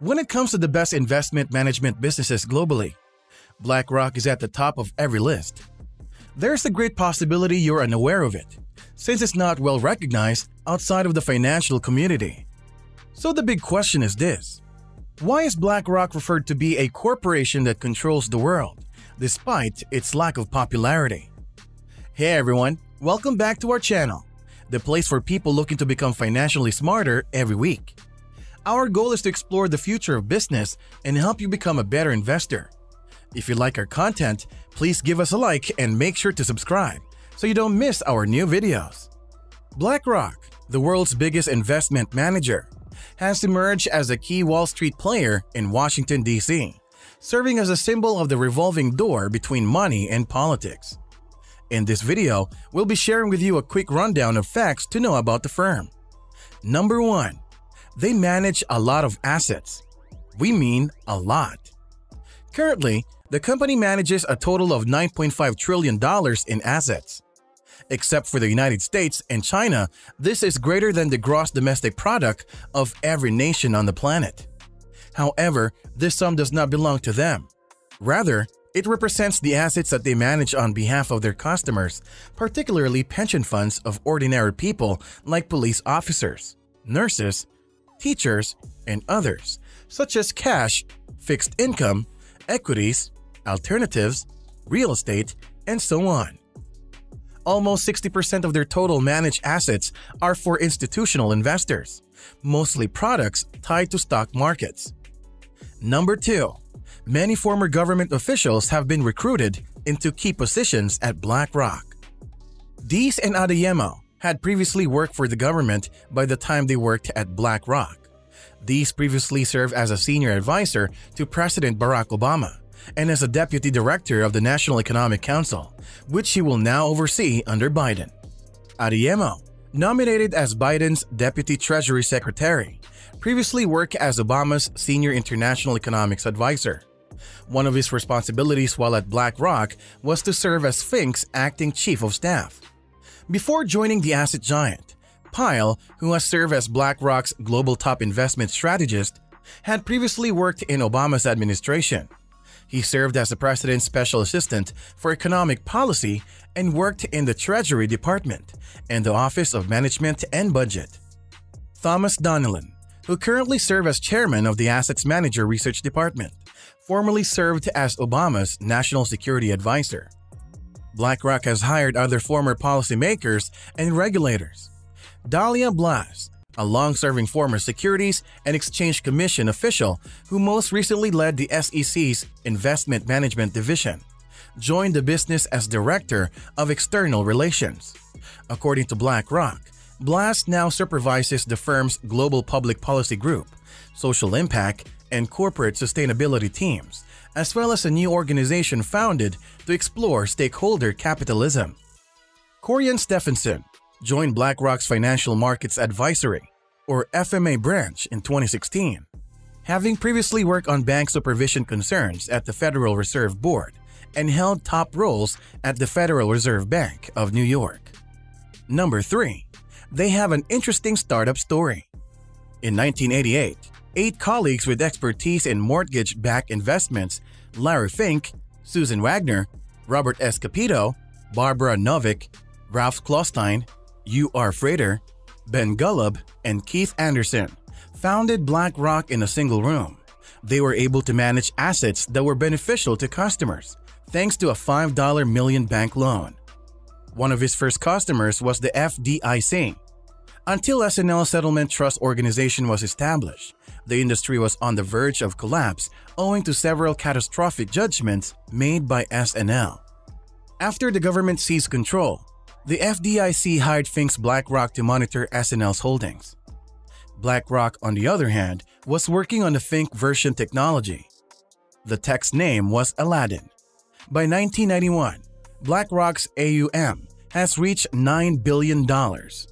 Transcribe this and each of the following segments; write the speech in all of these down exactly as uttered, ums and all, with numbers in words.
When it comes to the best investment management businesses globally, BlackRock is at the top of every list. There's a great possibility you're unaware of it, since it's not well recognized outside of the financial community. So the big question is this: why is BlackRock referred to be a corporation that controls the world, despite its lack of popularity? Hey everyone, welcome back to our channel, the place for people looking to become financially smarter every week. Our goal is to explore the future of business and help you become a better investor. If you like our content, please give us a like and make sure to subscribe so you don't miss our new videos. BlackRock, the world's biggest investment manager, has emerged as a key Wall Street player in Washington, D C, serving as a symbol of the revolving door between money and politics. In this video, we'll be sharing with you a quick rundown of facts to know about the firm. Number one. They manage a lot of assets. We mean a lot. Currently, the company manages a total of nine point five trillion dollars in assets. Except for the United States and China, this is greater than the gross domestic product of every nation on the planet. However, this sum does not belong to them. Rather, it represents the assets that they manage on behalf of their customers, particularly pension funds of ordinary people like police officers, nurses, teachers, and others, such as cash, fixed income, equities, alternatives, real estate, and so on. Almost sixty percent of their total managed assets are for institutional investors, mostly products tied to stock markets. Number two. Many former government officials have been recruited into key positions at BlackRock. Dees and Adeyemo had previously worked for the government by the time they worked at BlackRock. Dees previously served as a senior advisor to President Barack Obama and as a deputy director of the National Economic Council, which he will now oversee under Biden. Adeyemo, nominated as Biden's deputy treasury secretary, previously worked as Obama's senior international economics advisor. One of his responsibilities while at BlackRock was to serve as Fink's acting chief of staff. Before joining the asset giant, Pyle, who has served as BlackRock's global top investment strategist, had previously worked in Obama's administration. He served as the president's special assistant for economic policy and worked in the Treasury Department and the Office of Management and Budget. Thomas Donilon, who currently serves as chairman of the Assets Manager Research Department, formerly served as Obama's national security advisor. BlackRock has hired other former policymakers and regulators. Dalia Blass, a long-serving former Securities and Exchange Commission official who most recently led the S E C's Investment Management Division, joined the business as Director of External Relations. According to BlackRock, Blass now supervises the firm's Global Public Policy Group, Social Impact, and Corporate Sustainability teams, as well as a new organization founded to explore stakeholder capitalism. Corian Stephenson joined BlackRock's Financial Markets Advisory, or F M A branch, in twenty sixteen. Having previously worked on bank supervision concerns at the Federal Reserve Board and held top roles at the Federal Reserve Bank of New York. Number three. They have an interesting startup story. In nineteen eighty-eight, eight colleagues with expertise in mortgage-backed investments, Larry Fink, Susan Wagner, Robert S. Capito, Barbara Novick, Ralph Klostein, U R Frader, Ben Gullub, and Keith Anderson, founded BlackRock in a single room. They were able to manage assets that were beneficial to customers, thanks to a five million dollar bank loan. One of his first customers was the F D I C. Until S N L Settlement Trust Organization was established, the industry was on the verge of collapse owing to several catastrophic judgments made by S N L. After the government seized control, the F D I C hired Fink's BlackRock to monitor S N L's holdings. BlackRock, on the other hand, was working on the Fink version technology. The tech's name was Aladdin. By nineteen ninety-one, BlackRock's A U M has reached nine billion dollars.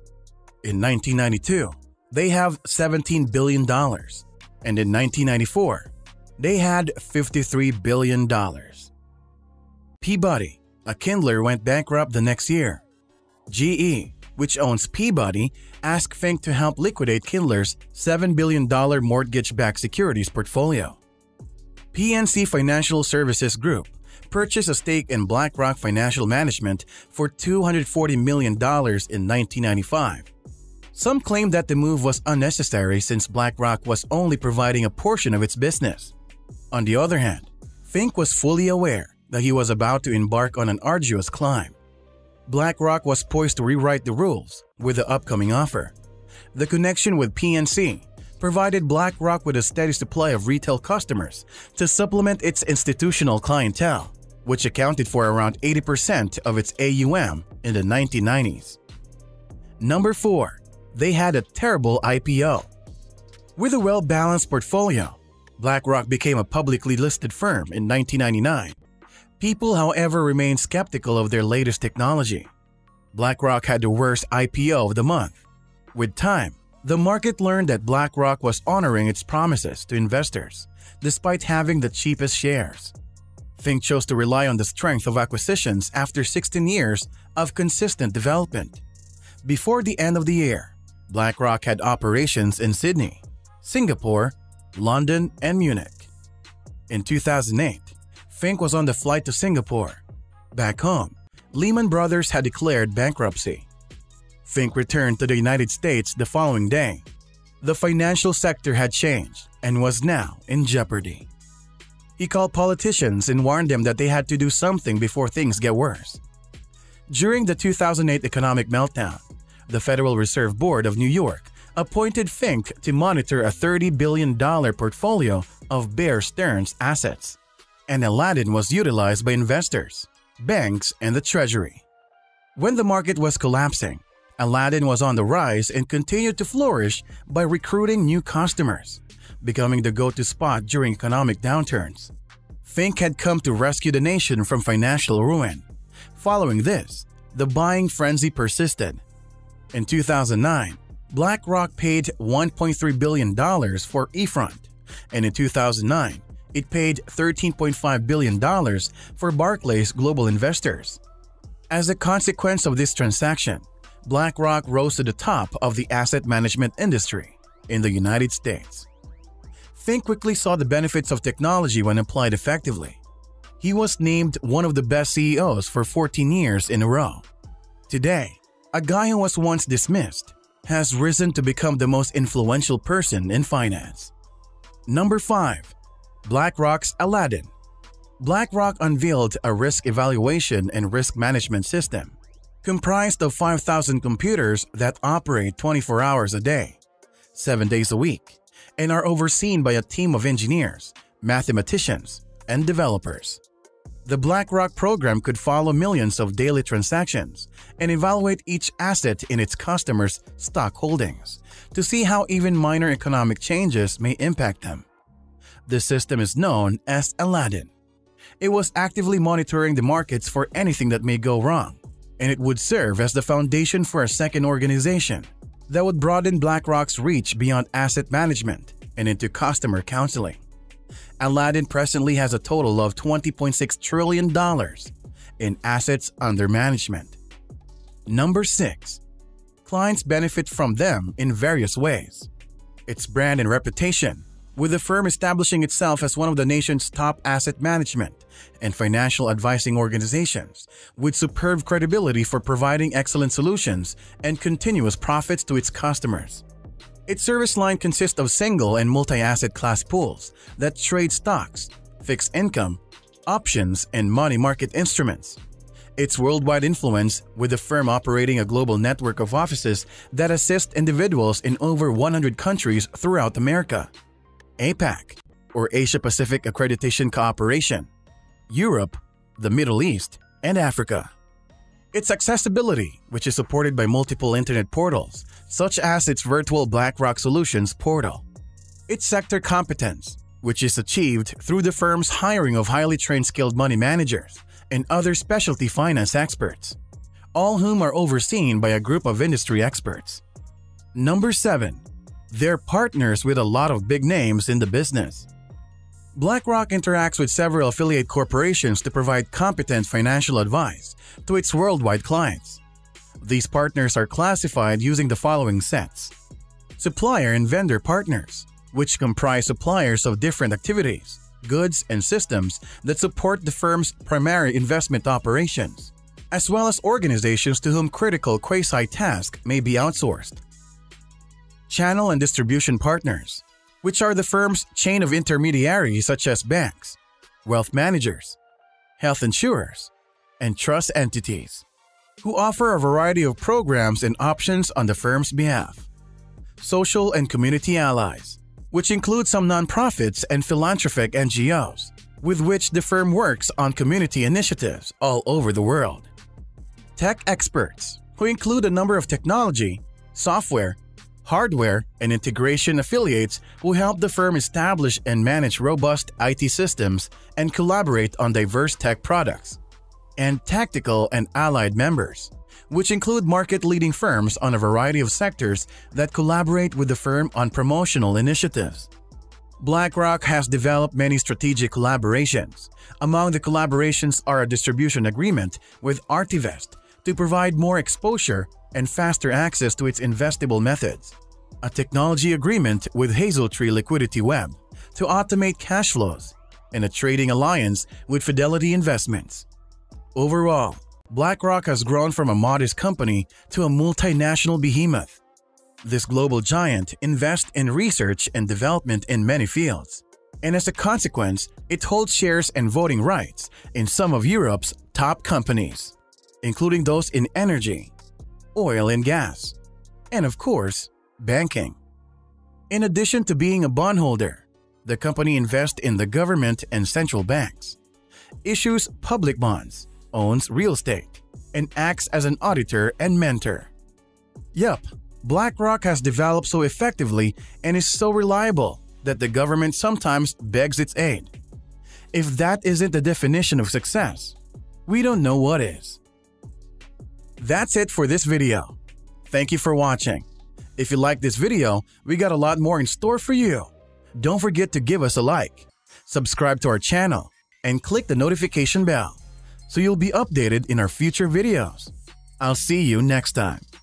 In nineteen ninety-two, they have seventeen billion dollars, and in nineteen ninety-four, they had fifty-three billion dollars. Peabody, a Kindler, went bankrupt the next year. G E, which owns Peabody, asked Fink to help liquidate Kindler's seven billion dollar mortgage-backed securities portfolio. P N C Financial Services Group purchased a stake in BlackRock Financial Management for two hundred forty million dollars in nineteen ninety-five. Some claim that the move was unnecessary since BlackRock was only providing a portion of its business. On the other hand, Fink was fully aware that he was about to embark on an arduous climb. BlackRock was poised to rewrite the rules with the upcoming offer. The connection with P N C provided BlackRock with a steady supply of retail customers to supplement its institutional clientele, which accounted for around eighty percent of its A U M in the nineteen nineties. Number four. They had a terrible I P O. With a well-balanced portfolio, BlackRock became a publicly listed firm in nineteen ninety-nine. People, however, remained skeptical of their latest technology. BlackRock had the worst I P O of the month. With time, the market learned that BlackRock was honoring its promises to investors, despite having the cheapest shares. Fink chose to rely on the strength of acquisitions after sixteen years of consistent development. Before the end of the year, BlackRock had operations in Sydney, Singapore, London, and Munich. In two thousand eight, Fink was on the flight to Singapore. Back home, Lehman Brothers had declared bankruptcy. Fink returned to the United States the following day. The financial sector had changed and was now in jeopardy. He called politicians and warned them that they had to do something before things get worse. During the two thousand eight economic meltdown, the Federal Reserve Board of New York appointed Fink to monitor a thirty billion dollar portfolio of Bear Stearns assets. And Aladdin was utilized by investors, banks, and the Treasury. When the market was collapsing, Aladdin was on the rise and continued to flourish by recruiting new customers, becoming the go-to spot during economic downturns. Fink had come to rescue the nation from financial ruin. Following this, the buying frenzy persisted. In two thousand nine, BlackRock paid one point three billion dollars for eFront, and in two thousand nine, it paid thirteen point five billion dollars for Barclays Global Investors. As a consequence of this transaction, BlackRock rose to the top of the asset management industry in the United States. Fink quickly saw the benefits of technology when applied effectively. He was named one of the best C E Os for fourteen years in a row. Today, a guy who was once dismissed has risen to become the most influential person in finance. Number five. BlackRock's Aladdin. BlackRock unveiled a risk evaluation and risk management system comprised of five thousand computers that operate twenty-four hours a day, seven days a week, and are overseen by a team of engineers, mathematicians, and developers. The BlackRock program could follow millions of daily transactions and evaluate each asset in its customers' stock holdings to see how even minor economic changes may impact them. The system is known as Aladdin. It was actively monitoring the markets for anything that may go wrong, and it would serve as the foundation for a second organization that would broaden BlackRock's reach beyond asset management and into customer counseling. Aladdin presently has a total of twenty point six trillion dollars in assets under management. Number six. Clients benefit from them in various ways. Its brand and reputation, with the firm establishing itself as one of the nation's top asset management and financial advising organizations, with superb credibility for providing excellent solutions and continuous profits to its customers. Its service line consists of single and multi-asset class pools that trade stocks, fixed income, options, and money market instruments. Its worldwide influence, with the firm operating a global network of offices that assist individuals in over one hundred countries throughout America. APAC, or Asia-Pacific Accreditation Cooperation, Europe, the Middle East, and Africa. Its accessibility, which is supported by multiple internet portals, such as its virtual BlackRock Solutions portal. Its sector competence, which is achieved through the firm's hiring of highly trained skilled money managers and other specialty finance experts, all whom are overseen by a group of industry experts. Number seven. They're partners with a lot of big names in the business. BlackRock interacts with several affiliate corporations to provide competent financial advice to its worldwide clients. These partners are classified using the following sets: supplier and vendor partners, which comprise suppliers of different activities, goods, and systems that support the firm's primary investment operations, as well as organizations to whom critical quasi-tasks may be outsourced. Channel and distribution partners, which are the firm's chain of intermediaries such as banks, wealth managers, health insurers, and trust entities, who offer a variety of programs and options on the firm's behalf. Social and community allies, which include some nonprofits and philanthropic N G Os, with which the firm works on community initiatives all over the world. Tech experts, who include a number of technology, software, hardware, and integration affiliates who help the firm establish and manage robust I T systems and collaborate on diverse tech products. And tactical and allied members, which include market-leading firms on a variety of sectors that collaborate with the firm on promotional initiatives. BlackRock has developed many strategic collaborations. Among the collaborations are a distribution agreement with Artivest to provide more exposure and faster access to its investable methods, a technology agreement with Hazeltree Liquidity Web to automate cash flows, and a trading alliance with Fidelity Investments. Overall, BlackRock has grown from a modest company to a multinational behemoth. This global giant invests in research and development in many fields, and as a consequence, it holds shares and voting rights in some of Europe's top companies, including those in energy, oil and gas, and of course, banking. In addition to being a bondholder, the company invests in the government and central banks, issues public bonds, owns real estate, and acts as an auditor and mentor. Yup, BlackRock has developed so effectively and is so reliable that the government sometimes begs its aid. If that isn't the definition of success, we don't know what is. That's it for this video. Thank you for watching. If you like this video, we got a lot more in store for you. Don't forget to give us a like, subscribe to our channel, and click the notification bell, so you'll be updated in our future videos. I'll see you next time.